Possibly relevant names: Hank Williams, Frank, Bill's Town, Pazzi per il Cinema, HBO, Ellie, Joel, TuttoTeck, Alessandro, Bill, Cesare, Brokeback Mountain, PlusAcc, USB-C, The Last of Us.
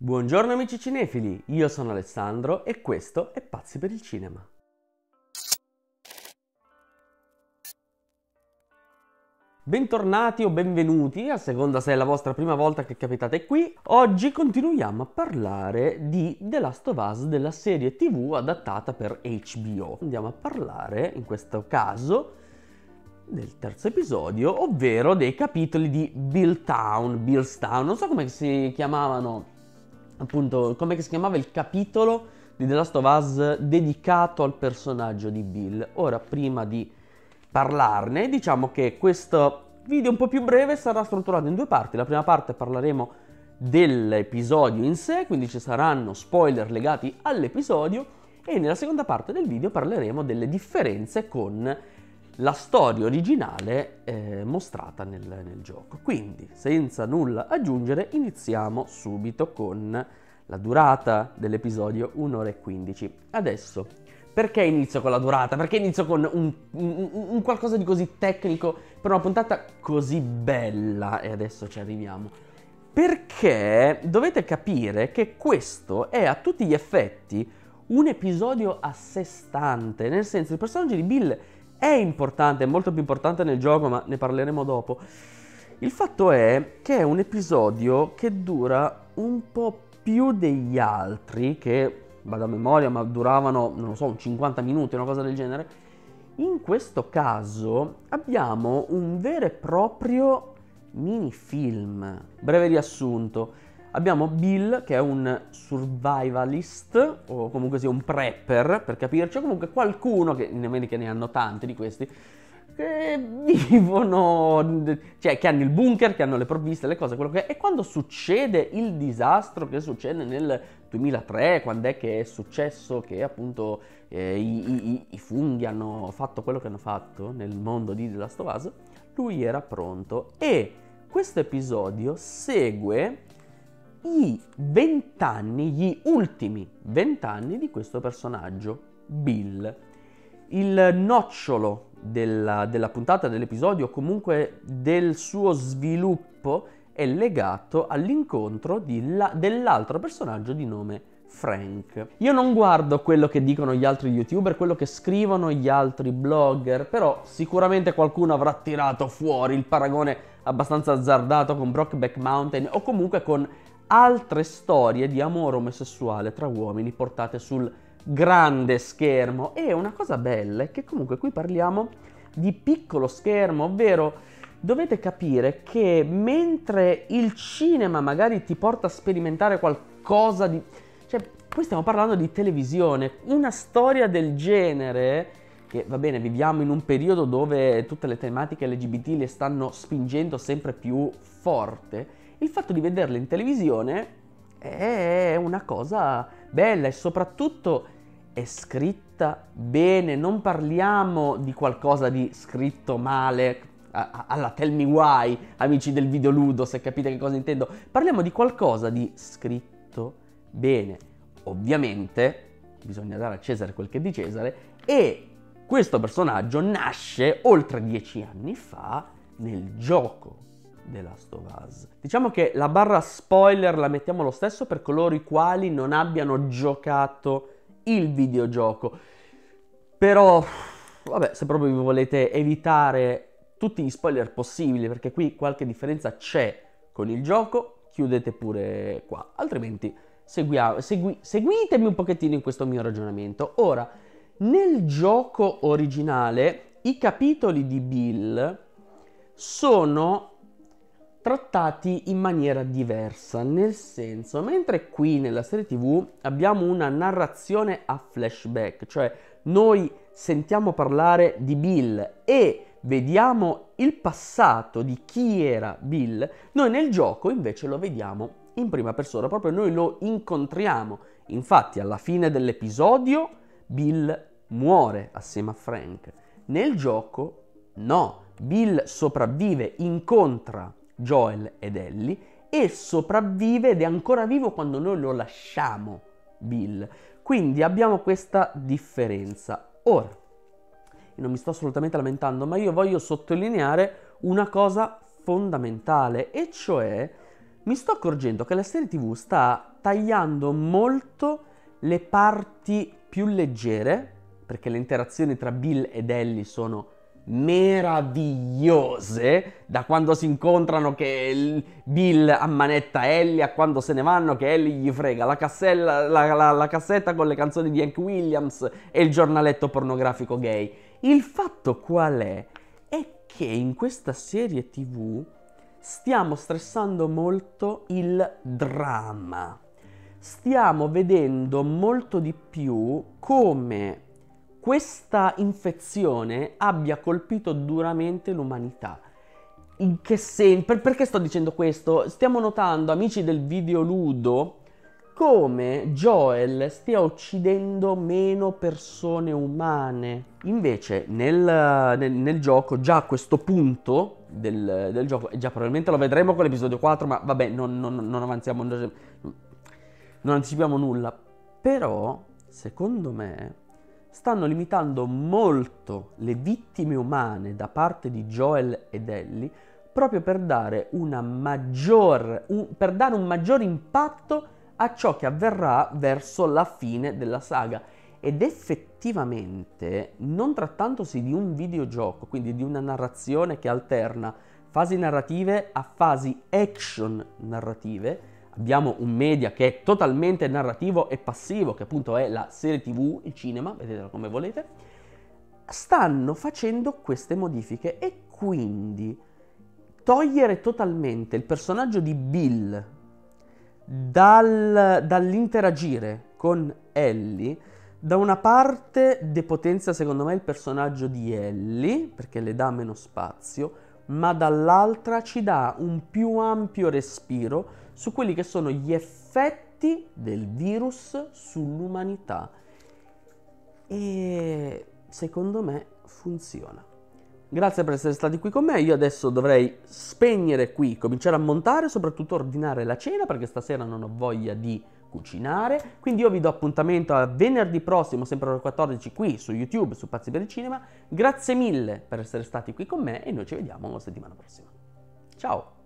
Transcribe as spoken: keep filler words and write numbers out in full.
Buongiorno amici cinefili, io sono Alessandro e questo è Pazzi per il Cinema. Bentornati o benvenuti, a seconda se è la vostra prima volta che capitate qui. Oggi continuiamo a parlare di The Last of Us, della serie tivù adattata per H B O. Andiamo a parlare, in questo caso, del terzo episodio, ovvero dei capitoli di Bill's Town, Bill's Town. Non so come si chiamavano, appunto, come si chiamava il capitolo di The Last of Us dedicato al personaggio di Bill. Ora, prima di parlarne, diciamo che questo video un po' più breve sarà strutturato in due parti. La prima parte parleremo dell'episodio in sé, quindi ci saranno spoiler legati all'episodio, e nella seconda parte del video parleremo delle differenze con la storia originale eh, mostrata nel, nel gioco. Quindi, senza nulla aggiungere, iniziamo subito con la durata dell'episodio, un'ora e quindici. Adesso, perché inizio con la durata? Perché inizio con un, un, un qualcosa di così tecnico per una puntata così bella? E adesso ci arriviamo. Perché dovete capire che questo è a tutti gli effetti un episodio a sé stante, nel senso, il personaggio di Bill è importante, è molto più importante nel gioco, ma ne parleremo dopo. Il fatto è che è un episodio che dura un po' più degli altri, che vado a memoria, ma duravano, non lo so, un cinquanta minuti, una cosa del genere. In questo caso abbiamo un vero e proprio minifilm. Breve riassunto: abbiamo Bill, che è un survivalist, o comunque sia un prepper, per capirci, o comunque qualcuno, che in America ne hanno tanti di questi, che vivono, cioè che hanno il bunker, che hanno le provviste, le cose, quello che è. E quando succede il disastro che succede nel duemilatré, quando è che è successo che appunto eh, i, i, i funghi hanno fatto quello che hanno fatto nel mondo di The Last of Us, lui era pronto. E questo episodio segue i vent'anni, gli ultimi vent'anni di questo personaggio, Bill. Il nocciolo della, della puntata, dell'episodio, comunque del suo sviluppo, è legato all'incontro dell'altro personaggio di nome Frank. Io non guardo quello che dicono gli altri youtuber, quello che scrivono gli altri blogger, però sicuramente qualcuno avrà tirato fuori il paragone abbastanza azzardato con Brokeback Mountain, o comunque con altre storie di amore omosessuale tra uomini portate sul grande schermo. E una cosa bella è che comunque qui parliamo di piccolo schermo, ovvero dovete capire che mentre il cinema magari ti porta a sperimentare qualcosa di, cioè qui stiamo parlando di televisione. Una storia del genere, che va bene, viviamo in un periodo dove tutte le tematiche L G B T le stanno spingendo sempre più forte, il fatto di vederle in televisione è una cosa bella, e soprattutto è scritta bene. Non parliamo di qualcosa di scritto male alla Tell Me Why, amici del videoludo, se capite che cosa intendo. Parliamo di qualcosa di scritto bene. Ovviamente bisogna dare a Cesare quel che è di Cesare, e questo personaggio nasce oltre dieci anni fa nel gioco The Last of Us. Diciamo che la barra spoiler la mettiamo lo stesso per coloro i quali non abbiano giocato il videogioco. Però, vabbè, se proprio vi volete evitare tutti gli spoiler possibili, perché qui qualche differenza c'è con il gioco, chiudete pure qua. Altrimenti seguiamo, segui, seguitemi un pochettino in questo mio ragionamento. Ora, nel gioco originale i capitoli di Bill sono trattati in maniera diversa, nel senso, mentre qui nella serie tivù abbiamo una narrazione a flashback, cioè noi sentiamo parlare di Bill e vediamo il passato di chi era Bill, noi nel gioco invece lo vediamo in prima persona, proprio noi lo incontriamo. Infatti alla fine dell'episodio Bill muore assieme a Frank. Nel gioco no, Bill sopravvive, incontra Joel ed Ellie, e sopravvive ed è ancora vivo quando noi lo lasciamo Bill. Quindi abbiamo questa differenza. Ora, non mi sto assolutamente lamentando, ma io voglio sottolineare una cosa fondamentale, e cioè mi sto accorgendo che la serie tivù sta tagliando molto le parti più leggere, perché le interazioni tra Bill ed Ellie sono meravigliose, da quando si incontrano che Bill ammanetta Ellie a quando se ne vanno che Ellie gli frega la, cassella, la, la, la cassetta con le canzoni di Hank Williams e il giornaletto pornografico gay. Il fatto qual è? È che in questa serie tivù stiamo stressando molto il dramma, stiamo vedendo molto di più come questa infezione abbia colpito duramente l'umanità. In che senso? Per, perché sto dicendo questo? Stiamo notando, amici del videoludo, come Joel stia uccidendo meno persone umane. Invece nel, nel, nel gioco, già a questo punto del, del gioco, già probabilmente lo vedremo con l'episodio quattro, ma vabbè, non, non, non avanziamo, non, non anticipiamo nulla. Però, secondo me, stanno limitando molto le vittime umane da parte di Joel ed Ellie proprio per dare una maggior, un, per dare un maggior impatto a ciò che avverrà verso la fine della saga. Ed effettivamente, non trattandosi di un videogioco, quindi di una narrazione che alterna fasi narrative a fasi action narrative, abbiamo un media che è totalmente narrativo e passivo, che appunto è la serie tivù, il cinema, vedetelo come volete, stanno facendo queste modifiche. E quindi togliere totalmente il personaggio di Bill dal, dall'interagire con Ellie, da una parte depotenzia secondo me il personaggio di Ellie, perché le dà meno spazio, ma dall'altra ci dà un più ampio respiro su quelli che sono gli effetti del virus sull'umanità. E secondo me funziona. Grazie per essere stati qui con me. Io adesso dovrei spegnere qui, cominciare a montare, soprattutto ordinare la cena, perché stasera non ho voglia di cucinare. Quindi io vi do appuntamento a venerdì prossimo, sempre alle quattordici, qui su YouTube, su Pazzi per il Cinema. Grazie mille per essere stati qui con me e noi ci vediamo la settimana prossima. Ciao!